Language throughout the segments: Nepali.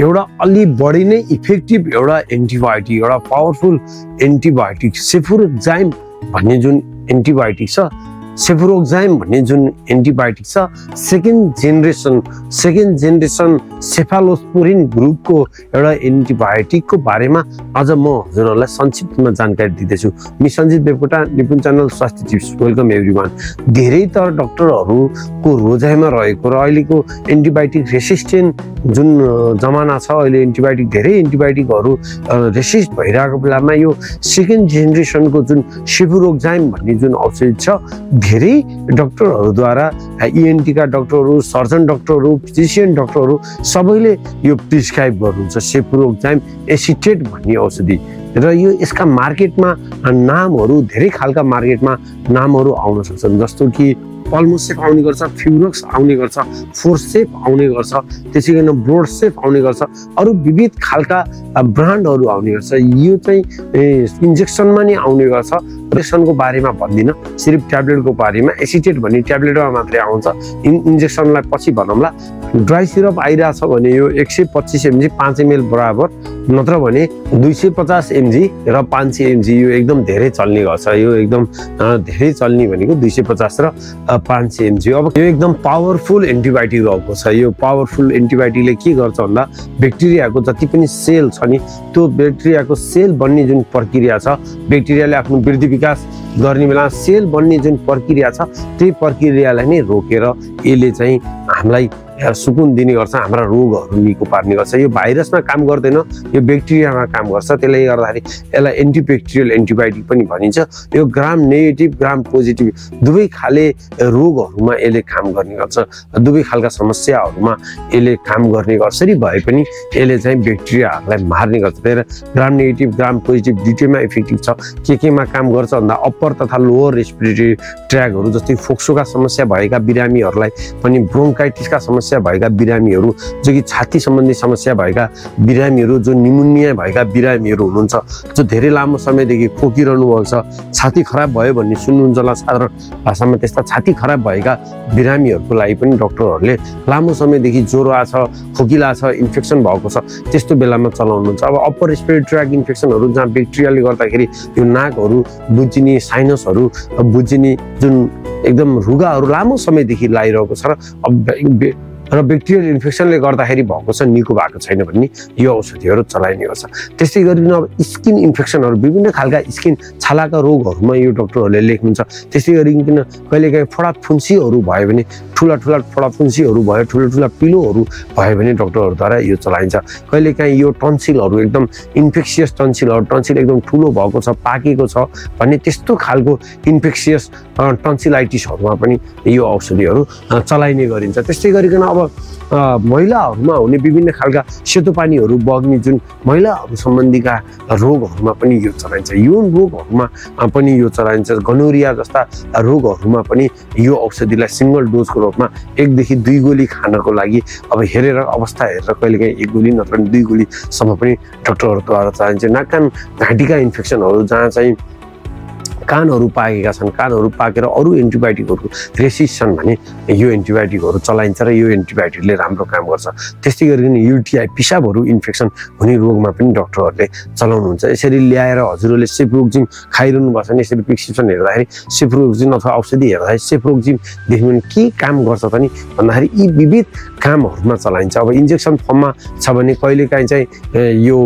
एउटा अलि बढी नै इफेक्टिभ एउटा एन्टिबायोटिक, एउटा पावरफुल एन्टिबायोटिक सेफुरोक्जाइम भन्ने जुन एन्टिबायोटिक छ, सेफुरोक्जाइम भन्ने जुन एन्टिबायोटिक छ सेकेन्ड जेनेरेसन सेफालोस्पोरिन ग्रुपको एउटा एन्टिबायोटिकको बारेमा आज म हजुरहरूलाई संक्षिप्तमा जानकारी दिँदैछु। म सञ्जीव देवकोटा, नेपाल च्यानल स्वास्थ्य टिप्स। Welcome everyone. धेरै तर डाक्टरहरूको रोजाइमा रहेको र अहिलेको एन्टिबायोटिक रेसिस्टेन्ट जुन जमाना छ, अहिले धेरै एन्टिबायोटिकहरू रेसिस्ट भइरहेको बेलामा यो सेकेन्ड जेनेरेसनको जुन सेफुरोक्जाइम भन्ने जुन औषधि छ, धेरै डाक्टरहरूद्वारा इएनटी का डाक्टरहरू, सर्जन डाक्टरहरू, फिजिशियन डाक्टरहरू सबैले यो प्रिस्क्राइब गर्नुहुन्छ सेफुरोक्जाइम एसिटेट भन्ने औषधि। र यो यसका मार्केटमा नामहरू धेरै खालका आउन सक्छन्, जस्तो कि पल्मोसेप आउने गर्छ, फ्युरोक्स आउने गर्छ, फोर्सेप आउने गर्छ, त्यसैगरी ब्रोडसेप आउने गर्छ, अरू विविध खालका ब्रान्डहरू आउने गर्छ। यो चाहिँ इन्जेक्सनमा नै आउने गर्छ। इन्जेक्सनको बारेमा भन्दिनँ, सिर्फ ट्याब्लेटको बारेमा। एसिटेट भन्ने ट्याब्लेटमा मात्रै आउँछ, इन्जेक्सनलाई पछि भनौँला। ड्राई सिरप आइरहेछ भने यो 125 mg 5 ml बराबर, नत्र भने 250 mg र 500 mg यो एकदम धेरै चल्ने गर्छ। यो एकदम धेरै चल्ने भनेको 250 र 500 mg। अब यो एकदम पावरफुल एन्टिबायोटिक रहेको छ। यो पावरफुल एन्टिबायोटिकले के गर्छ भन्दा ब्याक्टेरियाको जति पनि सेल छ नि, त्यो ब्याक्टेरियाको सेल बन्ने जुन प्रक्रिया छ, ब्याक्टेरियाले आफ्नो वृद्धि विकास गर्ने बेला सेल बन्ने जुन प्रक्रिया छ, त्यही प्रक्रियालाई नै रोकेर यसले चाहिँ हामीलाई सुकुन दिने गर्छ, हाम्रा रोगहरू निको पार्ने गर्छ। यो भाइरसमा काम गर्दैन, यो ब्याक्टेरियामा काम गर्छ। त्यसले गर्दाखेरि यसलाई एन्टिब्याक्टेरियल एन्टिबायोटिक पनि भनिन्छ। यो ग्राम नेगेटिभ ग्राम पोजिटिभ दुवै खाले रोगहरूमा यसले काम गर्ने गर्छ, दुवै खालका समस्याहरूमा यसले काम गर्ने गर्छ। भए पनि यसले चाहिँ ब्याक्टेरियाहरूलाई मार्ने गर्छ। त्यही भएर ग्राम नेगेटिभ ग्राम पोजिटिभ दुईटैमा इफेक्टिभ छ। के केमा काम गर्छ भन्दा अप्पर तथा लोवर रेस्पिरेटरी ट्र्याकहरू, जस्तै फोक्सोका समस्या भएका बिरामीहरूलाई पनि, ब्रोङ्काइटिसका समस्या भएका बिरामीहरू, जो कि छाती सम्बन्धी समस्या भएका बिरामीहरू, जो निमोनिया भएका बिरामीहरू हुनुहुन्छ, जो धेरै लामो समयदेखि खोकिरहनु भएको छ, छाती खराब भयो भन्ने सुन्नुहुन्छ होला साधारण भाषामा। त्यस्ता छाती खराब भएका बिरामीहरूको लागि पनि डाक्टरहरूले लामो समयदेखि ज्वरो आछ, खोकिला छ, इन्फेक्सन भएको छ, त्यस्तो बेलामा चलाउनुहुन्छ। अब अप्पर रेस्पिरेटरी ट्र्याक इन्फेक्सनहरू जहाँ ब्याक्टेरियाले गर्दाखेरि यो नाकहरू बुझिने, साइनसहरू बुझिने जुन एकदम रुगाहरू लामो समयदेखि लागिरहेको छ र ब्याक्टेरियल इन्फेक्सनले गर्दाखेरि भएको छ, निको भएको छैन भन्ने यो औषधिहरू चलाइने गर्छ। त्यस्तै गरिकन अब स्किन इन्फेक्सनहरू, विभिन्न खालका स्किन छालाका रोगहरूमा यो डाक्टरहरूले लेख्नुहुन्छ। त्यस्तै गरिकन कहिलेकाहीँ फोडाफुन्सीहरू भयो भने, ठुला ठुला पिलोहरू भयो भने डाक्टरहरूद्वारा यो चलाइन्छ। कहिलेकाहीँ यो टन्सिलहरू, एकदम इन्फेक्सियस टन्सिलहरू, टन्सिल एकदम ठुलो भएको छ, पाकेको छ भन्ने त्यस्तो खालको इन्फेक्सियस टन्सिलाइटिसहरूमा पनि यो औषधिहरू चलाइने गरिन्छ। त्यस्तै गरिकन अब महिलाहरूमा हुने विभिन्न खालका सेतो पानीहरू बग्ने जुन महिलाहरू सम्बन्धीका रोगहरूमा पनि यो चलाइन्छ। यौन रोगहरूमा पनि यो चलाइन्छ। गनोरिया जस्ता रोगहरूमा पनि यो औषधिलाई सिङ्गल डोजको रूपमा 1 देखि 2 गोली खानको लागि अब हेरेर, अवस्था हेरेर कहिलेकाहीँ 1 गोली नत्र 2 गोलीसम्म पनि डाक्टरहरूद्वारा चलाइन्छ। नाक कान घाँटीका इन्फेक्सनहरू, जहाँ चाहिँ कानहरू पाकेका छन्, कानहरू पाकेर अरू एन्टिबायोटिकहरूको रेसिस्ट छन् भने यो एन्टिबायोटिकहरू चलाइन्छ र यो एन्टिबायोटिकले राम्रो काम गर्छ। त्यस्तै गरिकन युटिआई पिसाबहरू इन्फेक्सन हुने रोगमा पनि डाक्टरहरूले चलाउनुहुन्छ। यसरी ल्याएर हजुरहरूले सेफुरोक्जिम खाइरहनु भएको छ भने यसरी प्रिस्क्रिप्सन हेर्दाखेरि सेफुरोक्जिम अथवा औषधि हेर्दाखेरि सेफुरोक्जिम देख्यो भने के काम गर्छ त नि भन्दाखेरि यी विविध कामहरूमा चलाइन्छ। अब इन्जेक्सन फर्ममा छ भने कहिलेकाहीँ चाहिँ यो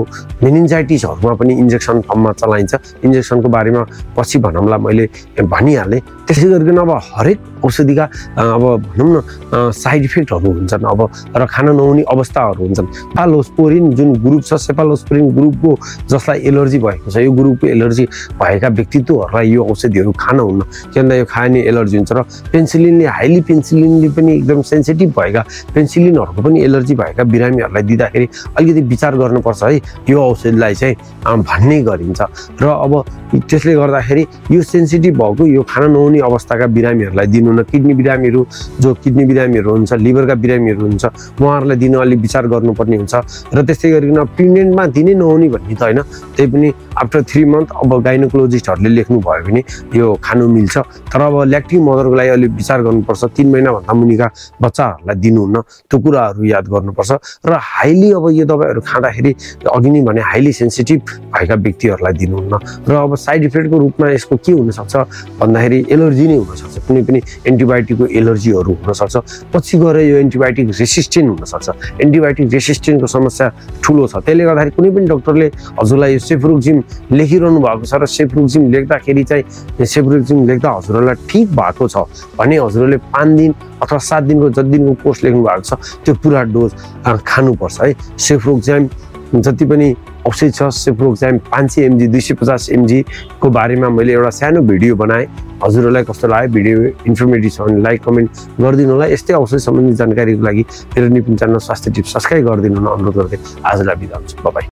मेनिन्जाइटिसहरूमा पनि इन्जेक्सन फर्ममा चलाइन्छ। इन्जेक्सनको बारेमा पछि भनौँला, मैले भनिहालेँ। त्यसै गरिकन अब हरेक औषधिका अब भनौँ न साइड इफेक्टहरू हुन्छन्, अब र खान नहुने अवस्थाहरू हुन्छन्। सेफालोस्पोरिन जुन ग्रुप छ, सेफालोस्पोरिन ग्रुपको जसलाई एलर्जी भएको छ, यो ग्रुपको एलर्जी भएका व्यक्तित्वहरूलाई यो औषधिहरू खान हुन्न, किनभने यो खाने एलर्जी हुन्छ। र पेन्सिलिनले, हाइली पेन्सिलिनले पनि एकदम सेन्सिटिभ भएका, पेन्सिलिनहरूको पनि एलर्जी भएका बिरामीहरूलाई दिँदाखेरि अलिकति विचार गर्नुपर्छ है यो औषधिलाई चाहिँ भन्ने गरिन्छ। र अब त्यसले गर्दाखेरि यो सेन्सिटिभ भएको यो खान नहुने अवस्थाका बिरामीहरूलाई दिनु न किडनी बिरामीहरू जो किडनी बिरामीहरू हुन्छ लिभरका बिरामीहरू हुन्छ उहाँहरूलाई दिन अलि विचार गर्नुपर्ने हुन्छ र त्यसै गरिकन प्रेग्नेन्टमा दिने नहुने भन्ने त हैन त्यै पनि आफ्टर 3 मन्थ अब गाइनोकोलोजिस्टहरूले लेख्नु भयो भने यो खानु मिल्छ तर अब ल्याक्टिङ मदरको लागि अलि विचार गर्नुपर्छ 3 महिना भन्दा मुनिका बच्चाहरूलाई दिनु हुन्न त्यो कुराहरू याद गर्नुपर्छ र हाईली अब यो दबाईहरू खाँदाखेरि अघि नै भने हाईली सेन्सिटिभ भएका व्यक्तिहरूलाई दिनु हुन्न र अब साइड इफेक्टको रूपमा यसको के हुन सक्छ भन्दाखेरि एलर्जी नै हुन सक्छ कुनै पनि एन्टिबायोटिकको एलर्जीहरू हुन सक्छ पछि गएर यो एन्टिबायोटिक रेसिस्टेन्ट हुन सक्छ एन्टिबायोटिक रेसिस्टेन्टको समस्या ठूलो छ त्यसले गर्दाखेरि कुनै पनि डाक्टरले हजुरलाई सेफ्रोक्सिम लेखिरहनु भएको छ र सेफ्रोक्सिम लेख्दाखेरि चाहिँ सेफ्रोक्सिम लेख्दा हजुरलाई ठीक भएको छ भने हजुरले 5 दिन अथवा 7 दिनको जति दिनको कोर्स लेख्नु भएको छ त्यो पूरा डोज खानुपर्छ है सेफ्रोक्सिम जति पनि औषधि छ सेफ्रोक्सिम 500 mg 250 mg को बारेमा मैले एउटा सानो भिडियो बनाए हजुरहरुलाई कस्तो लाग्यो भिडियो इन्फर्मेटिभ छ भने लाइक कमेन्ट गर्दिनु होला यस्तै औषधि सम्बन्धी जानकारीको लागि मेरो नेपाल च्यानल स्वास्थ्य टिप्स सब्स्क्राइब गर्दिनु हुन अनुरोध गर्दै आजलाई बिदा हुन्छ बाइ बाइ।